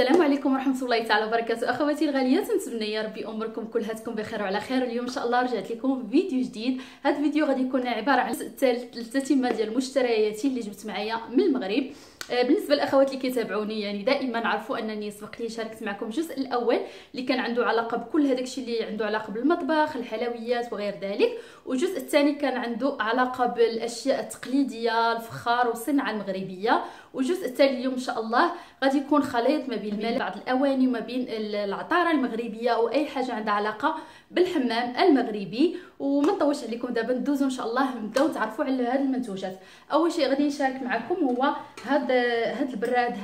السلام عليكم ورحمه الله تعالى وبركاته. اخواتي الغاليات، نتمنى يا ربي اموركم كلهاتكم بخير وعلى خير. اليوم ان شاء الله رجعت لكم بفيديو جديد. هذا الفيديو غادي يكون عباره عن التتمه ديال المشتريات اللي جبت معايا من المغرب. بالنسبه للاخوات اللي كيتابعوني يعني دائما عرفوا انني سبق لي شاركت معكم الجزء الاول اللي كان عنده علاقه بكل هذاك الشيء اللي عنده علاقه بالمطبخ، الحلويات وغير ذلك، والجزء الثاني كان عنده علاقه بالاشياء التقليديه، الفخار والصناعه المغربيه، والجزء الثالث اليوم ان شاء الله غادي يكون خليط ما بين بعض الاواني وما بين العطاره المغربيه واي حاجه عندها علاقه بالحمام المغربي. وما نطولش عليكم، دابا ندوزو ان شاء الله نبداو تعرفوا على هاد المنتوجات. اول شيء غادي نشارك معكم هو هاد البراد.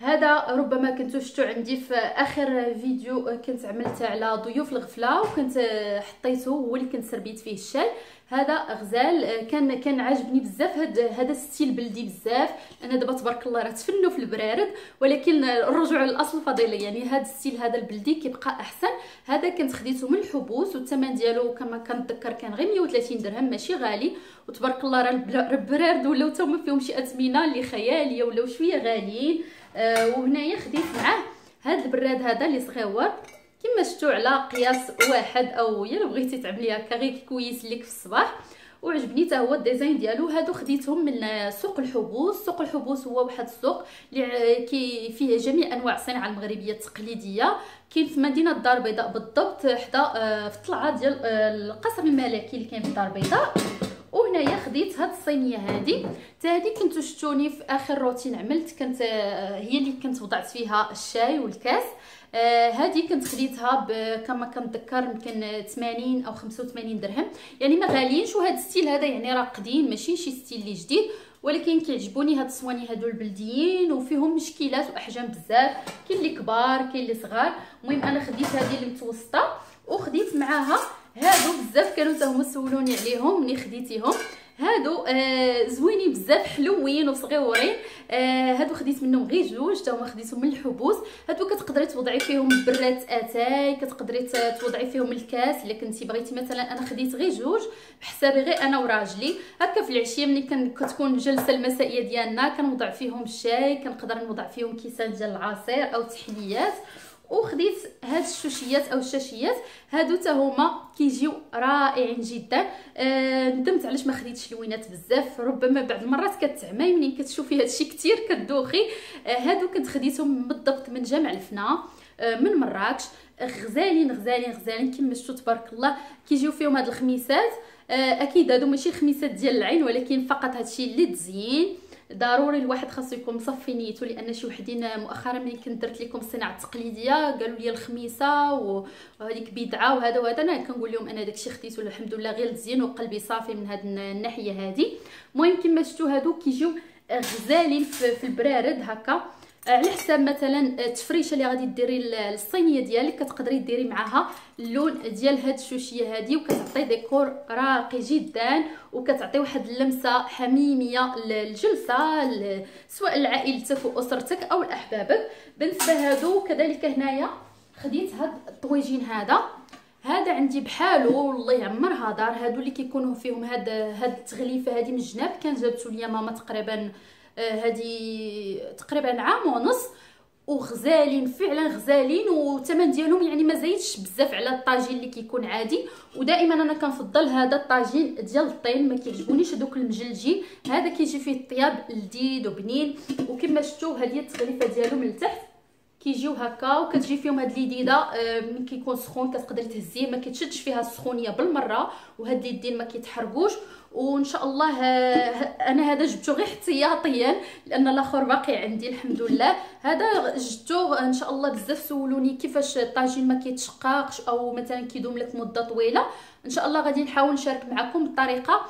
هذا ربما كنتو شفتو عندي في اخر فيديو كنت عملته على ضيوف الغفله، وكنت حطيته هو اللي كنت سربيت فيه الشال. هذا غزال كان عاجبني بزاف، هذا ستيل بلدي بزاف. انا دابا تبارك الله راه تفنوا في البرارد، ولكن الرجوع للاصل فضيله، يعني هذا الستيل هذا البلدي كيبقى احسن. هذا كنت خديته من الحبوس، والثمن ديالو كما كنتذكر كان غير 130 درهم، ماشي غالي. وتبارك الله راه البرارد ولاو تا هما فيهم شي اثمنه اللي خياليه، ولاو شويه غاليين. وهنايا خديت معاه هذا البراد هذا اللي صغيور كما شفتوا على قياس واحد، او الا بغيتي تعمليها هكا غير كويس ليك في الصباح، وعجبني حتى هو الديزاين ديالو. هادو خديتهم من سوق الحبوس. سوق الحبوس هو واحد السوق اللي فيه جميع انواع الصناعه المغربيه التقليديه، كاين في مدينه الدار البيضاء بالضبط، حدا في الطلعه ديال القصر الملكي اللي كاين في الدار البيضاء. وهنايا خديت هاد الصينيه هادي، حتى هادي كنتو شفتوني في اخر روتين عملت، كانت هي اللي كنت وضعت فيها الشاي والكاس. هادي كنت خديتها كما كنتذكر يمكن 80 او 85 درهم، يعني ما غاليينش. وهاد الستيل هذا يعني راه قديم، ماشي شي ستيل اللي جديد، ولكن كيعجبوني هاد الصواني هادو البلديين، وفيهم مشكلات واحجام بزاف، كاين اللي كبار كاين اللي صغار. المهم انا خديت هادي اللي متوسطه، وخديت معاها هادو بزاف كانوا حتى هما سولوني عليهم ملي خديتيهم. هادو زوينين بزاف، حلوين وصغيورين. هادو خديت منهم غير جوج، حتى هما خديتهم من الحبوس. هادو كتقدري توضعي فيهم برات اتاي، كتقدري توضعي فيهم الكاس الا كنتي بغيتي. مثلا انا خديت غير جوج بحسابي، غير انا وراجلي هكا في العشيه ملي كتكون الجلسه المسائيه ديالنا، كنوضع فيهم الشاي، كنقدر نوضع فيهم كيسان ديال العصير او التحليات. وخديت هاد الشوشيات او الشاشيات، هادو حتى هما كيجيو رائعين جدا. ندمت علاش ما خديتش اللوينات بزاف، ربما بعض المرات كتعماي منين كتشوفي هادشي كتير كتدوخي. هادو كنت خديتهم بالضبط من جامع الفنا من مراكش، غزالين غزالين غزالين كما شفتوا تبارك الله. كيجيو فيهم هاد الخميسات، اكيد هادو ماشي خميسات ديال العين، ولكن فقط هادشي اللي تزيين. ضروري الواحد خاصو يكون مصفي نيتو، لان شي وحدين مؤخرا ملي كنت درت لكم الصناعه التقليديه قالوا لي الخميسه وهذيك بدعه وهذا وهذا، انا كنقول لهم انا داكشي خديتو الحمد لله غير الزين، وقلبي صافي من هاد الناحيه هادي. المهم كما شفتوا هادو كيجيو غزالين في البرارد هكا، على حساب مثلا التفريشه اللي غادي ديري الصينيه ديالك كتقدري ديري معاها اللون ديال هاد الشوشيه هادي، وكتعطي ديكور راقي جدا، وكتعطي واحد اللمسه حميميه للجلسه سواء لعائلتك واسرتك او لاحبابك. بالنسبه هادو كذلك هنايا خديت هاد الطويجين هذا عندي بحالو والله يعمرها دار. هادو اللي كيكونوا فيهم هاد التغليفه هادي من الجناب، كان جابتو ليا ماما تقريبا هذه تقريبا عام ونص، وغزالين فعلا غزالين. والثمن ديالهم يعني ما زايدش بزاف على الطاجين اللي كيكون عادي، ودائما انا كنفضل هذا الطاجين ديال الطين، ما كيعجبونيش هذوك المجلجين. هذا كيجي فيه الطياب لذيذ وبنين، وكما شفتوا هذه التغليفه ديالو من التحت كيجيو هكا، وكتجي فيهم هاد اليديده ملي كيكون سخون كتقدري تهزيه، ما كتشدش فيها السخونيه بالمره، وهاد اليدين ما كيتحرقوش. وان شاء الله انا هذا جبته غير احتياطيا لان الاخر باقي عندي الحمد لله. هذا جبته ان شاء الله، بزاف سولوني كيفاش الطاجين ما كيتشققش او مثلا كيدوم لك مده طويله. ان شاء الله غادي نحاول نشارك معكم الطريقه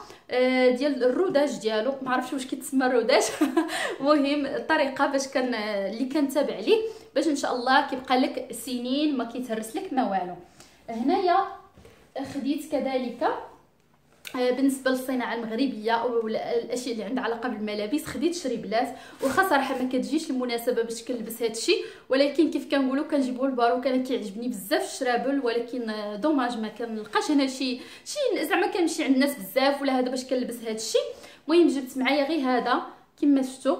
ديال الروداج ديالو، ما عرفتش واش كيتسمى الروداج المهم الطريقه باش كان اللي كنتابع ليه، باش ان شاء الله كيبقى لك سنين ما كيتهرس لك ما والو. هنايا خديت كذلك بالنسبه للصناعه المغربيه او الاشياء اللي عندها علاقه بالملابس، خديت شريبلات. وخا صراحه ما كتجيش المناسبه باش كنلبس هادشي، ولكن كيف كنقولوا كنجيبوا البارو. كان كيعجبني بزاف الشرابل، ولكن دوماج ما كنلقاش هنا شي زعما كنمشي عند الناس بزاف ولا هذا باش كنلبس هادشي. المهم جبت معايا غير هذا كما شفتوا،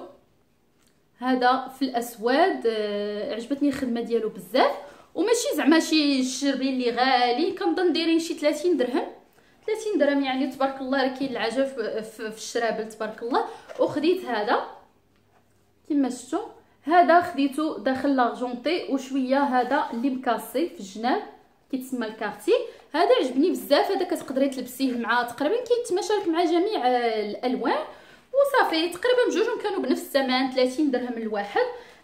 هذا في الاسود. عجبتني الخدمه ديالو بزاف، وماشي زعما شي شربين اللي غالي، كنظن دايرين شي 30 درهم 30 درهم يعني تبارك الله راه كاين العجب في الشرابل تبارك الله. وخديت هذا كما شفتوا، هذا خديته داخل لاغجونطي وشويه هذا اللي مكاسي في الجناب كيتسمى الكارتي، هذا عجبني بزاف. هذا كتقدري تلبسيه مع تقريبا كيتماشى لك مع جميع الالوان وصافي، تقريبا بجوجهم كانوا بنفس الثمن 30 درهم الواحد.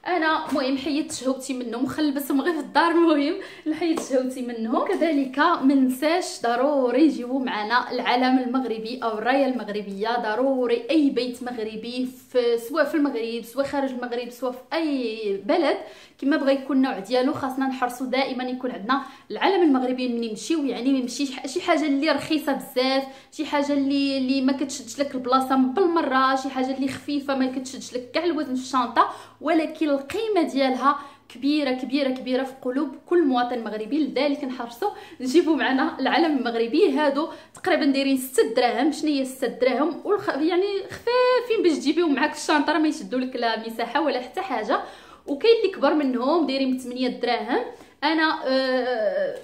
انا المهم حيدت شهوتي منهم، خلبسهم غير في الدار، المهم حيدت شهوتي منهم. كذلك ما ننساش ضروري يجيبوا معنا العلم المغربي او الرايه المغربيه، ضروري اي بيت مغربي في سواء في المغرب سواء خارج المغرب سواء في اي بلد كما بغى يكون النوع ديالو، خاصنا نحرصوا دائما يكون عندنا العلم المغربي ملي نمشيو، يعني ما نمشيش شي حاجه اللي رخيصه بزاف، شي حاجه اللي ما كتشدش لك البلاصه من بالمره، شي حاجه اللي خفيفه ما كتشدش لك كاع الوزن في الشنطه، ولكن القيمه ديالها كبيره كبيره كبيره في قلوب كل مواطن مغربي. لذلك نحرصوا نجيبوا معنا العلم المغربي. هادو تقريبا دايرين 6 دراهم، شنو هي 6 دراهم يعني خفافين باش تجيبيهم معاك في الشنطه، ما يشدوا لك لا مساحه ولا حتى حاجه. وكاين اللي كبر منهم دايرين 8 دراهم. انا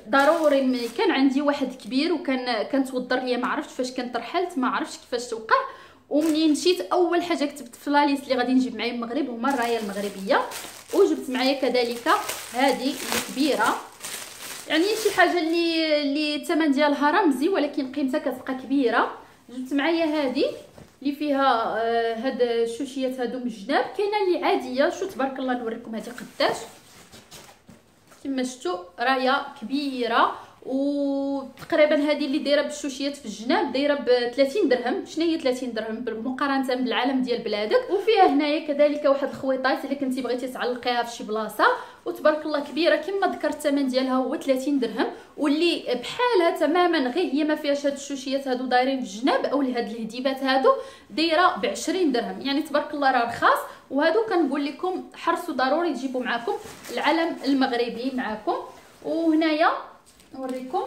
ضروري كان عندي واحد كبير وكان كنتوضر ليا، ما عرفتش فاش كنت رحلت ما عرفتش كيفاش توقع، ومنين مشيت اول حاجه كتبت في لاليست اللي غادي نجيب معايا من المغرب هما الرايه المغربيه. وجبت معايا كذلك هذه الكبيره، يعني شي حاجه اللي الثمن ديالها رمزي ولكن قيمتها كتبقى كبيره. جبت معايا هذه اللي فيها هاد الشوشيات هادو من الجناب، كاينه اللي عاديه شو تبارك الله نوريكم هذه قداش كما شفتوا، رايه كبيره وتقريبا هذه اللي دايره بالشوشيات في الجناب دايره ب 30 درهم، شنو هي 30 درهم بالمقارنه بالعلم ديال بلادك. وفيها هنايا كذلك واحد الخويطات الا كنتي بغيتي تعلقيها في شي بلاصه، وتبارك الله كبيره كما ذكرت الثمن ديالها هو 30 درهم، واللي بحالها تماما غير هي ما فيهاش هاد الشوشيات هادو دايرين في الجناب او هاد الهديبات هادو دايره ب 20 درهم، يعني تبارك الله راه رخاص. وهادو كنقول لكم حرصوا ضروري تجيبوا معكم العلم المغربي معكم. وهنايا نوريكم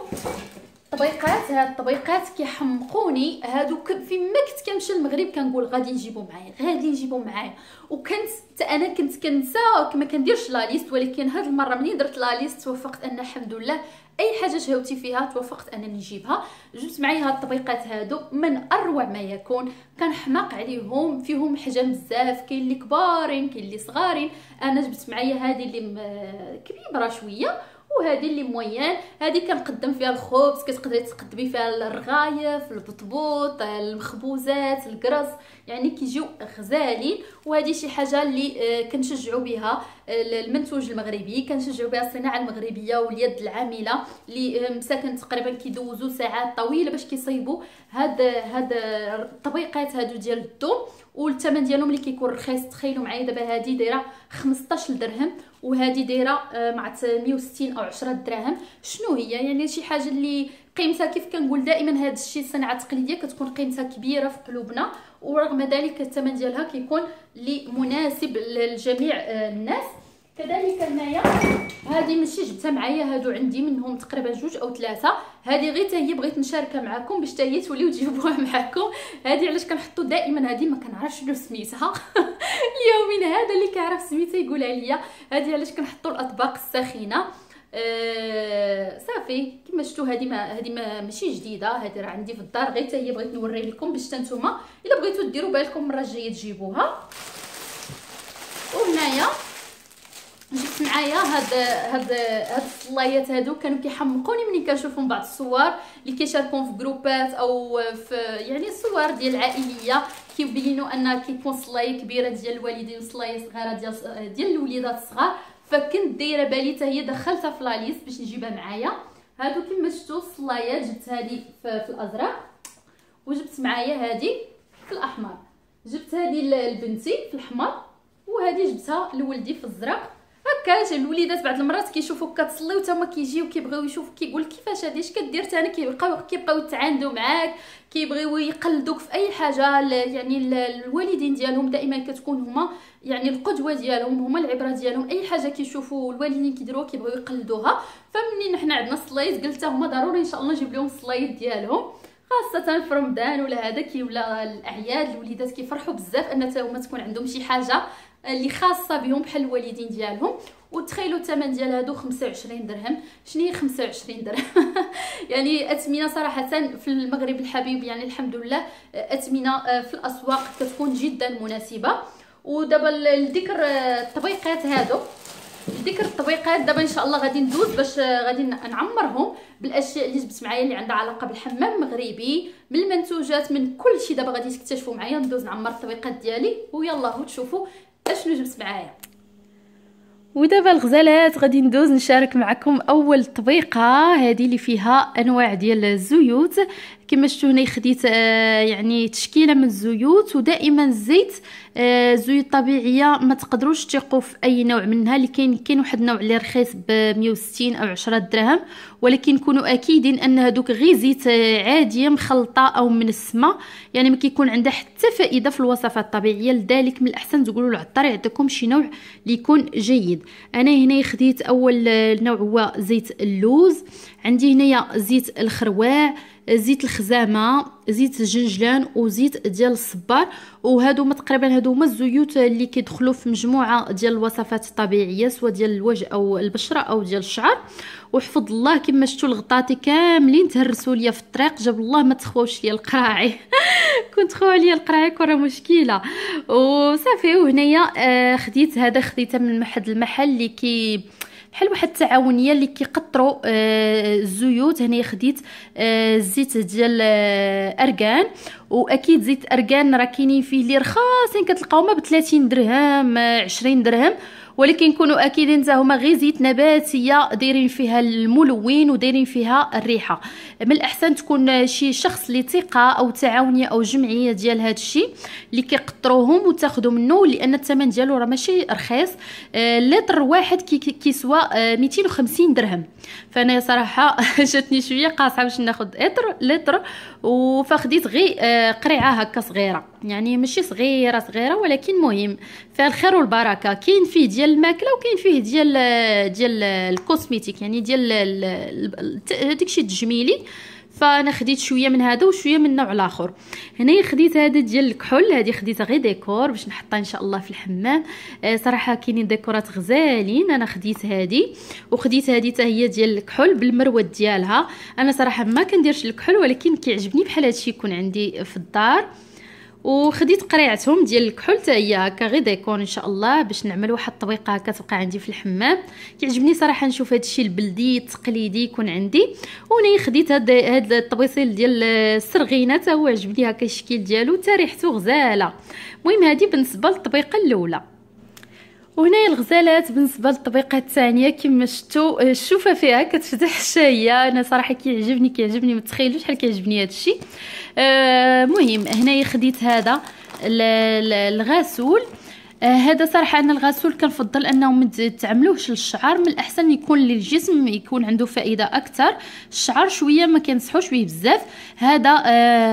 طبيقات، هاد الطبيقات كيحمقوني هادو، فيما كنت كنمشي للمغرب كنقول غادي نجيبو معايا غادي نجيبو معايا، وكنت انا كنت كنسى ما كنديرش لا ليست، ولكن هاد المره ملي درت لا ليست توفقت ان الحمد لله اي حاجه شهوتي فيها توفقت انني نجيبها. جبت معايا هاد الطبيقات هادو من اروع ما يكون، كنحماق عليهم، فيهم حجم بزاف، كاين اللي كبارين كاين اللي صغارين. انا جبت معايا هذه اللي كبيره شويه وهذه اللي مويان، هذه كنقدم فيها الخبز، كتقدري تقدمي فيها الرغايف البطبوط المخبوزات الكرز، يعني كيجيو غزالين. وهذه شي حاجه اللي كنشجعوا بها المنتوج المغربي، كنشجعوا بها الصناعه المغربيه واليد العامله اللي مساكن تقريبا كيدوزوا ساعات طويله باش كيصيبوا هاد الطبيقات هادو ديال الدوم، والثمن ديالهم اللي كيكون رخيص. تخيلوا معايا دابا هذه دايره 15 درهم وهذه دايره مع 160 او 10 دراهم، شنو هي يعني شي حاجه اللي قيمتها كيف كنقول دائما هذا الشيء الصناعه التقليديه كتكون قيمتها كبيره في قلوبنا، ورغم ذلك الثمن ديالها كيكون مناسب لجميع الناس. كذلك هنايا هذه ماشي جبتها معايا، هادو عندي منهم تقريبا جوج او ثلاثه، هذه غير هي بغيت نشاركها معكم باش حتى هي توليو تجيبوها معكم. هذه علاش كنحطوا دائما هذه ما كنعرفش شنو سميتها اليومين هذا اللي كيعرف سميتها يقولها ليا، هذه علاش كنحطوا الاطباق الساخنه صافي كما شفتوا. هذه ماشي جديده، هذه راه عندي في الدار، غير هي بغيت نوري لكم باش حتى نتوما الا بغيتوا ديروا بالكم المره الجايه تجيبوها. وهنايا جبت معايا هاد الصلايات هادو، كانوا كيحمقوني ملي كنشوفهم بعض الصور اللي كيشاركوهم في جروبات او في يعني الصور ديال العائليه، كيبينوا ان كيكون صلايه كبيره ديال الوالدين وصلايه صغيره ديال الوليدات الصغار، فكنت دايره بالي حتى هي دخلتها في لاليست باش نجيبها معايا. هادو كما شفتوا الصلايات، جبت هذه في الازرق، وجبت معايا هذه في الاحمر، جبت هذه لبنتي في الاحمر، وهذه جبتها لولدي في الازرق. هكا الوليدات بعض المرات كيشوفوك كتصلي وتا هما كيجيو كيبغيو يشوفوك كيقول كيفاش هادي اش كدير، تا انا كيبقاو يتعاندوا معاك، كيبغيو يقلدوك في اي حاجه. يعني الوالدين ديالهم دائما كتكون هما يعني القدوه ديالهم، هما العبره ديالهم، اي حاجه كيشوفوا الوالدين كيديروها كيبغيو يقلدوها. فمنين حنا عندنا الصلايات قلت هما ضروري ان شاء الله نجيب لهم الصلايات ديالهم، خاصه في رمضان ولا هذا ولا الاعياد الوليدات كيفرحوا بزاف ان تا هما تكون عندهم شي حاجه اللي خاصه بهم بحال الوالدين ديالهم. وتخيلوا الثمن ديال هادو 25 درهم. شنو هي 25 درهم؟ يعني اثمنه صراحه في المغرب الحبيب، يعني الحمد لله اثمنه في الاسواق كتكون جدا مناسبه. ودابا لذكر التطبيقات هادو، ذكر التطبيقات دابا ان شاء الله غادي ندوز باش غادي نعمرهم بالاشياء اللي جبت معايا اللي عندها علاقه بالحمام المغربي، من المنتوجات، من كل شيء. دابا غادي تكتشفوا معايا، ندوز نعمر التطبيقات ديالي ويلا وتشوفوا اشنو جبت معايا. ودابا الغزالات غادي ندوز نشارك معكم اول تطبيقه، هذه اللي فيها انواع ديال الزيوت. كما شفتوا هنا خديت يعني تشكيله من الزيوت، ودائما الزيت زيوت طبيعيه ما تقدروش تثقوا في اي نوع منها. اللي كاين واحد النوع اللي رخيص ب 160 او 10 دراهم، ولكن كونوا اكيدين ان هذوك غير زيت عاديه مخلطه او من السماء، يعني ما كيكون عندها حتى فائده في الوصفات الطبيعيه. لذلك من الاحسن تقولوا للعطار يعطيكم شي نوع اللي يكون جيد. انا هنا خديت اول نوع هو زيت اللوز، عندي هنايا زيت الخروع، زيت الخزامه، زيت الجنجلان، وزيت ديال الصبار. وهادو ما تقريبا هادو هما الزيوت اللي كيدخلوا في مجموعه ديال الوصفات الطبيعيه، سواء ديال الوجه او البشره او ديال الشعر. وحفظ الله كما شفتوا الغطاتي كاملين تهرسوا ليا في الطريق، جاب الله ما تخواوش ليا القراعي. كنت خوا ليا القراعي كره مشكله وصافي. وهنايا خديت هذا، خديته من واحد المحل اللي كي بحال واحد التعاونيه اللي كيقطروا الزيوت. هنا خديت الزيت ديال ارغان، واكيد زيت ارغان راه كاينين فيه اللي رخاصين كتلقاوهم ب 30 درهم 20 درهم، ولكن كونوا اكيدين حتى هما غير زيت نباتيه دايرين فيها الملون ودايرين فيها الريحه. من الاحسن تكون شي شخص اللي ثقه او تعاونيه او جمعيه ديال هذا الشيء اللي كيقطروهم وتاخذوا منه، لان الثمن ديالو راه ماشي رخيص. لتر واحد كيسوى 250 درهم، فانا صراحه جاتني شويه قاصحه باش ناخذ لتر، وفخديت غير قريعه هكا صغيره، يعني ماشي صغيره صغيره ولكن مهم فيها الخير والبركه. كاين فيه ديال الماكله وكاين فيه ديال الكوسميتيك، يعني ديال داكشي التجميلي. فانا خديت شويه من هذا وشويه من نوع الاخر. هنا خديت هذا ديال الكحول، هذه خديتها غير ديكور باش نحطها ان شاء الله في الحمام. صراحه كاينين ديكورات غزالين. انا خديت هذه وخديت هذه حتى هي ديال الكحول بالمروه ديالها. انا صراحه ما كنديرش الكحول، ولكن كيعجبني بحال هادشي يكون عندي في الدار. وخديت قريعتهم ديال الكحول حتى هي هكا غير ديكور ان شاء الله باش نعمل واحد الطبيقه هكا تبقى عندي في الحمام. كيعجبني صراحه نشوف هادشي البلدي التقليدي يكون عندي. وهنا خديت هاد الطبيصيل ديال السرغينه، تا هو عجبني هكا الشكل ديالو، تا ريحته غزاله. المهم هادي بالنسبه للطبيقه الاولى. وهنايا الغزالات بالنسبه للطبيقه الثانيه، كما شفتوا الشوفه فيها كتفتح الشايه. انا صراحه كيعجبني ما تخيلوش شحال كيعجبني هذا الشيء. المهم هنايا خديت هذا الغسول. هذا صراحه انا الغسول كنفضل انه ما تعملوهش للشعر، من الاحسن يكون للجسم، يكون عنده فائده اكثر. الشعر شويه ما كنصحوش به بزاف. هذا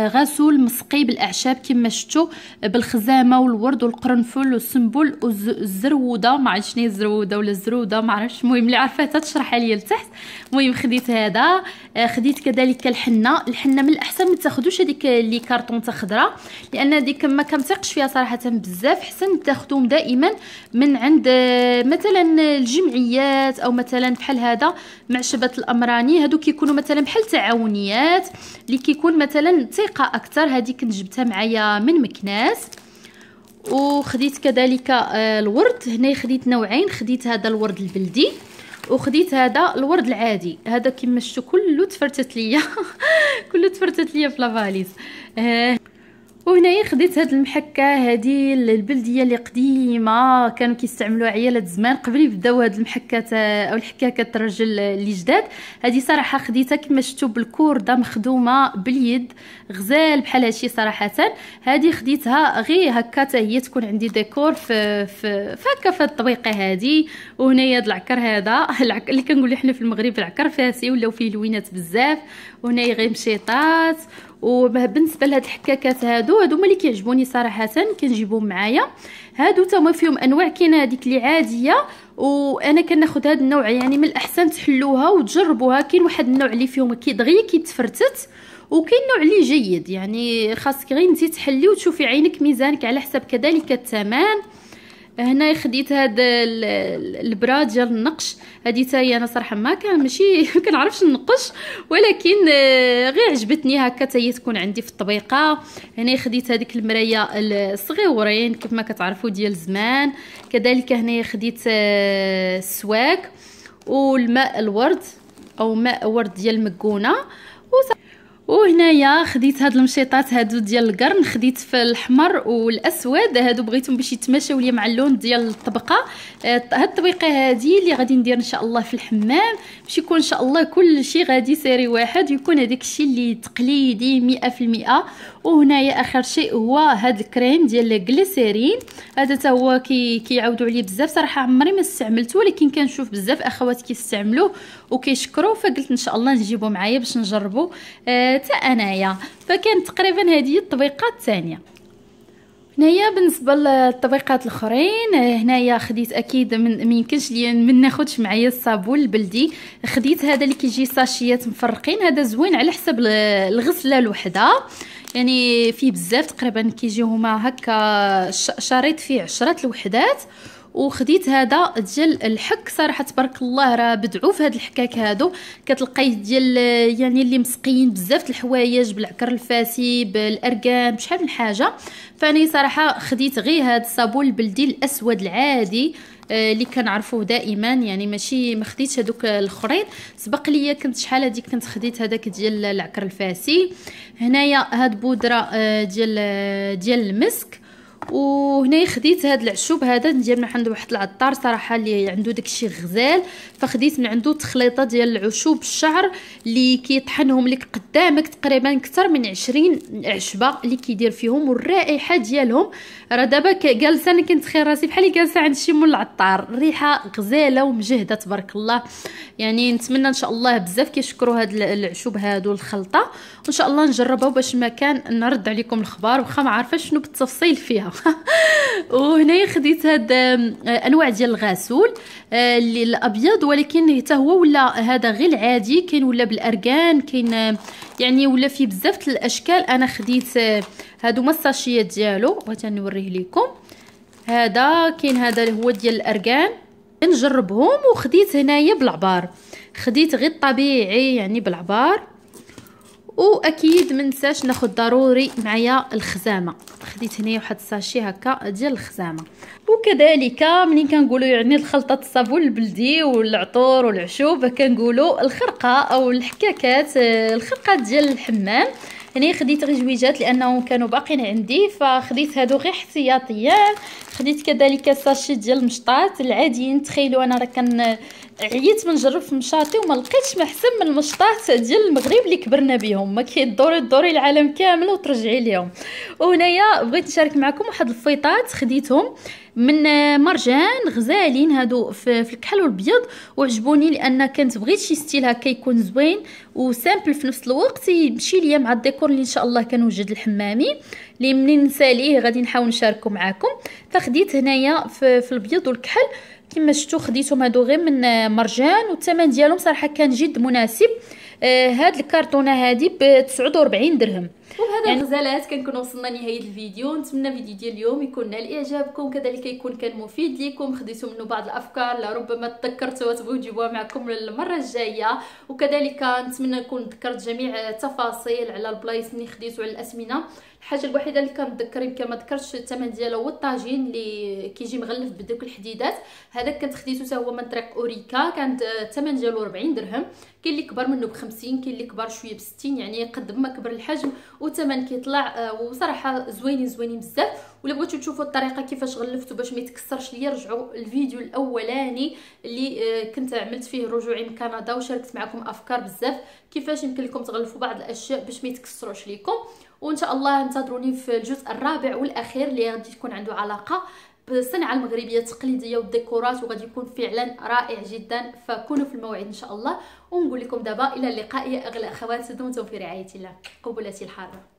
غسول مسقي بالاعشاب كما شفتوا، بالخزامه والورد والقرنفل والسنبل والزروده، ما عرفتش شنو الزروده ولا الزروده ما عرفتش، المهم اللي عرفاتها تشرحها لي لتحت. المهم خديت هذا. خديت كذلك الحنه من الاحسن ما تاخذوش هذيك اللي كارطون تا خضراء، لان هذيك ما كنثقش فيها صراحه بزاف. حسن تاخذ دائما من عند مثلا الجمعيات، او مثلا بحال هذا معشبه الامراني، هادو كيكونوا مثلا بحال تعاونيات اللي كيكون مثلا ثقه اكثر. هذه كنت جبتها معايا من مكناس. وخديت كذلك الورد. هنا خديت نوعين، خديت هذا الورد البلدي وخديت هذا الورد العادي. هذا كما شفتوا كله تفرتت ليا كله تفرتت ليا في لافاليز. وهنايا خديت هاد المحكه، هذه البلديه اللي قديمه كانوا كيستعملوها عيالات زمان قبل يبداو هاد المحكات او الحكاكات الرجل اللي جداد. هذه صراحه خديتها كما شفتوا بالكورده مخدومه باليد، غزال بحال هادشي صراحه. هذه خديتها غير هكا حتى هي تكون عندي ديكور في هكا في الطبيقه هذه. وهنايا هاد العكر، هذا اللي كنقولوا حنا في المغرب العكر فاسي، ولاو فيه لوينات بزاف. وهنايا غير مشيطات. وبالنسبه لهاد الحكاكات هادو هما اللي كيعجبوني صراحه، كنجيبهم معايا. هادو تا هما فيهم انواع، كاينه هذيك اللي عاديه، وانا كناخذ هاد النوع. يعني من الاحسن تحلوها وتجربوها. كاين واحد النوع اللي فيهم كيدغي كيتفرتت، وكاين نوع اللي جيد، يعني خاصك غير انت تحلي وتشوفي عينك ميزانك على حسب كذلك الثمن. هنا خديت هاد البراد ديال النقش، هادي تا هي انا صراحه ما كان ماشي كنعرفش ننقش، ولكن غير عجبتني هكا تا هي تكون عندي في الطبيقه. هنا خديت هذيك المرايه الصغيورين كيف ما كتعرفوا ديال زمان. كذلك هنا خديت السواك والماء الورد او ماء ورد ديال المكونه. وهنايا خديت هاد المشيطات هادو ديال القرن، خديت في الحمر والاسود، هادو بغيتهم باش يتماشاو ليا مع اللون ديال الطبقه. هاد الطبقه هادي اللي غادي ندير ان شاء الله في الحمام، باش يكون ان شاء الله كل شيء غادي سيري واحد، ويكون هذاك الشيء اللي تقليدي 100%. وهنايا اخر شيء هو هاد الكريم ديال الجليسيرين، هذا تا هو كيعاودوا عليه بزاف، صراحه عمري ما استعملته ولكن كنشوف بزاف اخوات كيستعملوه وكيشكروا، فقلت ان شاء الله نجيبو معايا باش نجربو تا انايا. فكانت تقريبا هذه الطبيقه الثانيه. هنايا بالنسبه للطبيقات الاخرين، هنايا خديت اكيد ما يمكنش ليا من ناخذش معايا الصابون البلدي. خديت هذا اللي كيجي ساشيات مفرقين، هذا زوين على حسب الغسله الوحده، يعني فيه بزاف تقريبا كيجيو هما هكا شريط فيه 10 الوحدات. وخديت هذا ديال الحك، صراحه تبارك الله راه بدعوا في هاد الحكاك هادو، كتلقايه ديال يعني اللي مسقيين بزاف د الحوايج بالعكر الفاسي بالارقام بشحال من حاجه. فاني صراحه خديت غير هاد الصابون البلدي الاسود العادي اللي كنعرفوه دائما، يعني ماشي ما خديتش هذوك الاخرين. سبق ليا كنت شحال هذيك كنت خديت هذاك ديال العكر الفاسي. هنايا هاد بودره ديال المسك. وهنا خديت هاد العشوب هذا ندير من عند واحد العطار صراحه اللي عنده داكشي غزال، فخديت من عنده تخليطه ديال العشوب الشعر اللي كيطحنهم لك قدامك تقريبا اكثر من 20 عشبه اللي كيدير فيهم، والرائحه ديالهم راه دابا جالسه انا كنتخيل راسي بحال جالسه عند شي مول العطار، الريحه غزاله ومجهده تبارك الله. يعني نتمنى ان شاء الله بزاف كيشكروا هاد العشوب هادو الخلطه، وان شاء الله نجربها باش ما كان نرد عليكم الخبار واخا ما عارفاش شنو بالتفصيل فيها. وهنايا خديت هاد انواع ديال الغسول اللي الابيض، ولكن حتى هو ولا هذا غير العادي، كاين ولا بالارغان، كاين يعني ولا فيه بزاف الاشكال. انا خديت هادو مصاشيات ديالو بغيت نوريه لكم، هذا كاين هذا اللي هو ديال الارغان نجربهم. وخديت هنايا بالعبار، خديت غير الطبيعي يعني بالعبار. واكيد منساش ناخذ ضروري معايا الخزامه، خديت هنايا واحد الساشي هكا ديال الخزامه. وكذلك ملي كنقولوا يعني الخلطه الصابون البلدي والعطور والعشوب كنقولوا الخرقه او الحكاكات، الخرقه ديال الحمام. هنا خديت غير جويجات لانهم كانوا باقين عندي، فخديت هادو غير احتياطيا. خديت كذلك الساشي ديال المشطات العاديين، تخيلوا انا راه عييت من نجرب في مشاطي وما لقيتش ما احسن من المشطات ديال المغرب اللي كبرنا بهم، ما كيدوري دوري العالم كامل وترجعي ليهم. وهنايا بغيت نشارك معكم واحد الفيطات خديتهم من مرجان غزالين، هادو في الكحل والبيض، وعجبوني لان كنت بغيت شي ستيل هكا يكون زوين وسامبل في نفس الوقت، يمشي ليا مع الديكور اللي ان شاء الله كنوجد لحمامي اللي منين نساليه غادي نحاول نشاركو معاكم. فخديت هنايا في البيض والكحل كما شفتوا، خديتهم هادو غير من مرجان، والثمن ديالهم صراحه كان جد مناسب. هاد الكارطونه هادي ب 49 درهم. وبهذا يعني الغزالات كنكون وصلنا لنهايه الفيديو، نتمنى الفيديو ديال اليوم يكون نال اعجابكم، كذلك يكون كان مفيد ليكم، خديتوا منه بعض الافكار لربما تذكرتوا وتبغيو تجيبوها معكم المره الجايه. وكذلك نتمنى نكون ذكرت جميع التفاصيل على البلايص اللي خديتو على الاسمنه. الحاجه الوحيده اللي كنتذكر يمكن ما ذكرتش الثمن ديالها هو الطاجين اللي كيجي مغلف بدوك الحديدات، هذاك كنت خديتو حتى هو من طريق اوريكا، كانت الثمن ديالو 40 درهم. كاين اللي كبر منه ب 50، كاين اللي كبر شويه ب 60، يعني قد ما كبر الحجم والثمن كيطلع، وصراحه زوينين بزاف. ولا بغيتو تشوفوا الطريقه كيفاش غلفتو باش ما يتكسرش ليا، رجعوا الفيديو الاولاني اللي كنت عملت فيه رجوعي من كندا وشاركت معكم افكار بزاف كيفاش يمكن لكم تغلفوا بعض الاشياء باش ما يتكسروش ليكم. وان شاء الله انتظروني في الجزء الرابع والاخير اللي غادي تكون عنده علاقه بالصناعه المغربيه التقليديه والديكورات، وغادي يكون فعلا رائع جدا. فكونوا في الموعد ان شاء الله، ونقول لكم دابا الى اللقاء يا اغلى اخوات، دمتم في رعايه الله. قبلتي الحاره.